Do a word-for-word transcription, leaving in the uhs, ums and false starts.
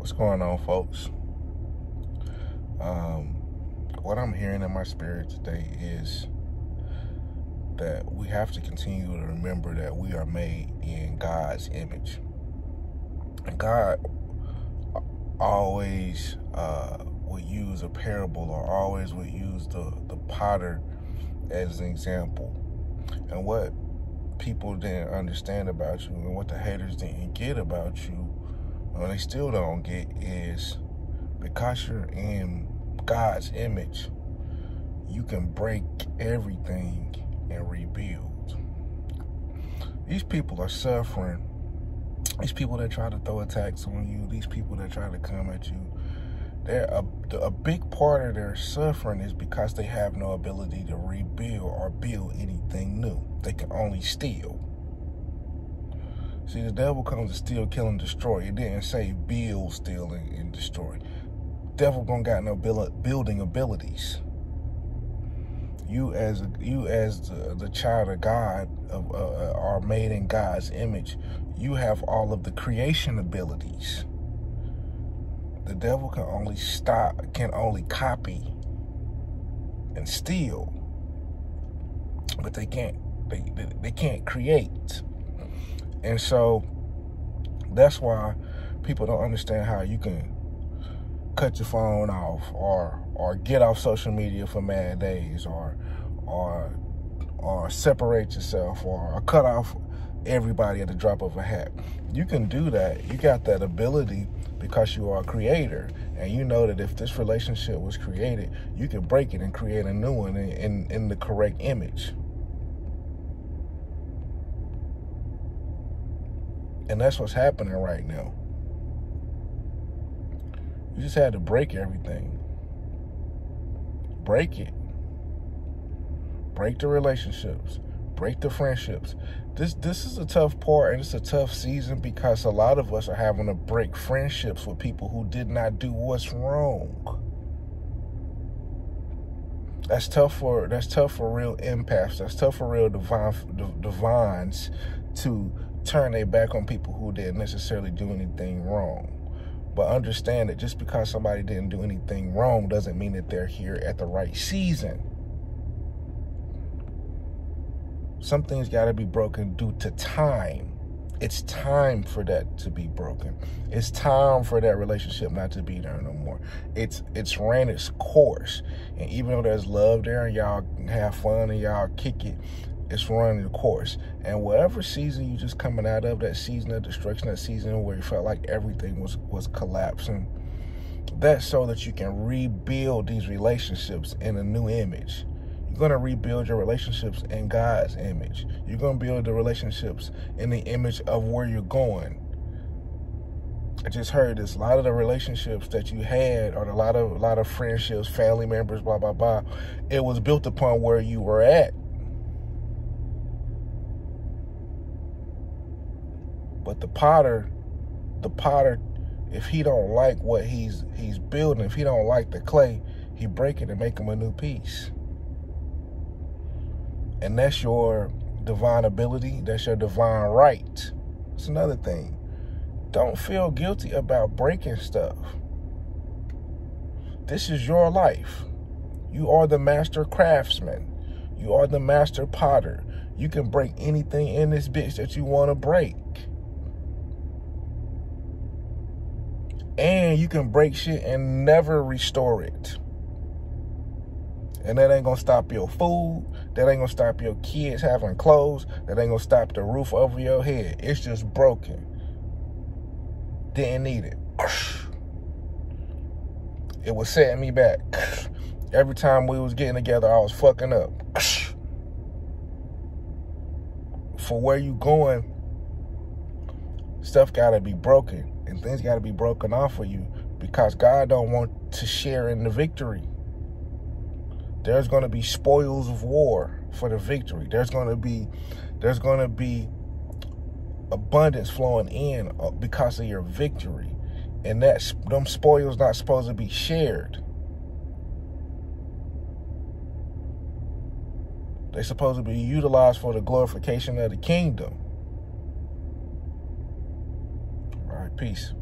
What's going on, folks? Um, what I'm hearing in my spirit today is that we have to continue to remember that we are made in God's image. And God always uh, would use a parable, or always would use the, the potter as an example. And what people didn't understand about you, and what the haters didn't get about you, and they still don't get, is because you're in God's image, you can break everything and rebuild. These people are suffering. These people that try to throw attacks on you, these people that try to come at you, they're a, a big part of their suffering is because they have no ability to rebuild or build anything new. They can only steal. See, the devil comes to steal, kill, and destroy. It didn't say build, steal, and, and destroy. Devil don't got no build, building abilities. You as a, you as the, the child of God, of, uh, are made in God's image. You have all of the creation abilities. The devil can only stop, can only copy and steal, but they can't. They they, they can't create. And so that's why people don't understand how you can cut your phone off, or or get off social media for mad days, or or or separate yourself, or cut off everybody at the drop of a hat. You can do that. You got that ability because you are a creator, and you know that if this relationship was created, you can break it and create a new one in, in, in the correct image. And that's what's happening right now. You just had to break everything. Break it. Break the relationships. Break the friendships. This this is a tough part, and it's a tough season, because a lot of us are having to break friendships with people who did not do what's wrong. That's tough for that's tough for real empaths. That's tough for real divine, divines to turn their back on people who didn't necessarily do anything wrong. But understand that just because somebody didn't do anything wrong doesn't mean that they're here at the right season. Some things got to be broken due to time. It's time for that to be broken. It's time for that relationship not to be there no more. It's it's ran its course. And even though there's love there, and y'all have fun and y'all kick it, it's running the course. And whatever season you just coming out of, that season of destruction, that season where you felt like everything was, was collapsing, that's so that you can rebuild these relationships in a new image. You're going to rebuild your relationships in God's image. You're going to build the relationships in the image of where you're going. I just heard this. A lot of the relationships that you had, or a lot of, a lot of friendships, family members, blah, blah, blah, it was built upon where you were at. But the potter, the potter, if he don't like what he's he's building, if he don't like the clay, he break it and make him a new piece. And that's your divine ability. That's your divine right. It's another thing. Don't feel guilty about breaking stuff. This is your life. You are the master craftsman. You are the master potter. You can break anything in this bitch that you want to break. And you can break shit and never restore it. And that ain't gonna stop your food. That ain't gonna stop your kids having clothes. That ain't gonna stop the roof over your head. It's just broken. Didn't need it. It was setting me back. Every time we was getting together, I was fucking up. For where you going, stuff gotta be broken. And things got to be broken off for you, because God don't want to share in the victory. There's going to be spoils of war for the victory. There's going to be, there's going to be abundance flowing in because of your victory, and that's them spoils not supposed to be shared. They're supposed to be utilized for the glorification of the kingdom. Peace.